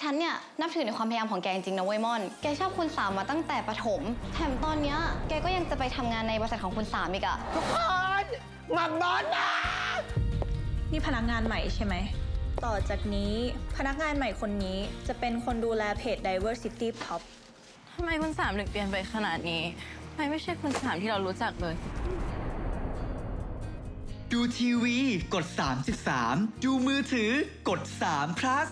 ฉันเนี่ยนับถือในความพยายามของแกจริงๆนะเว้ยม่อนแกชอบคุณสามมาตั้งแต่ประถมแถมตอนเนี้ยแกก็ยังจะไปทำงานในบริษัทของคุณสามอีกอะทุกคนหมักบอลมานี่พนักงานใหม่ใช่ไหมต่อจากนี้พนักงานใหม่คนนี้จะเป็นคนดูแลเพจ Diversity Pop ทำไมคุณสามถึงเปลี่ยนไปขนาดนี้ไม่ใช่คุณสามที่เรารู้จักเลยดูทีวีกด33ดูมือถือกด3 plus